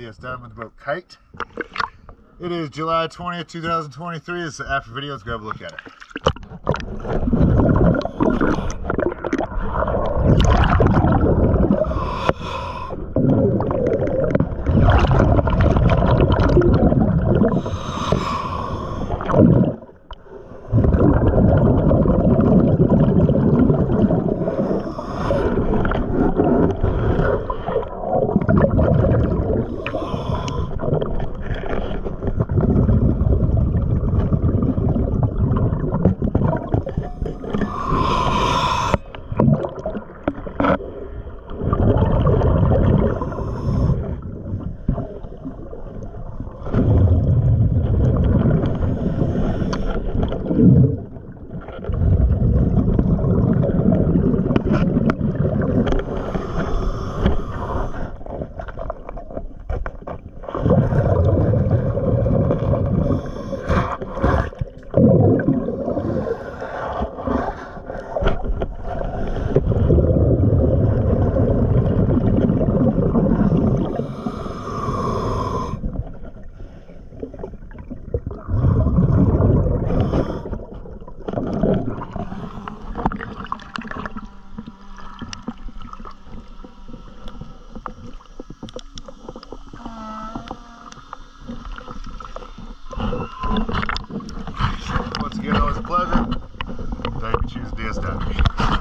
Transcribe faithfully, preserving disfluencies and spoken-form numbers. Ideas Diamond Boat Kite. It is July twentieth, two thousand twenty-three. This is the after video. Let's go have a look at it. Once again, always a pleasure. Thank you for choosing D S W.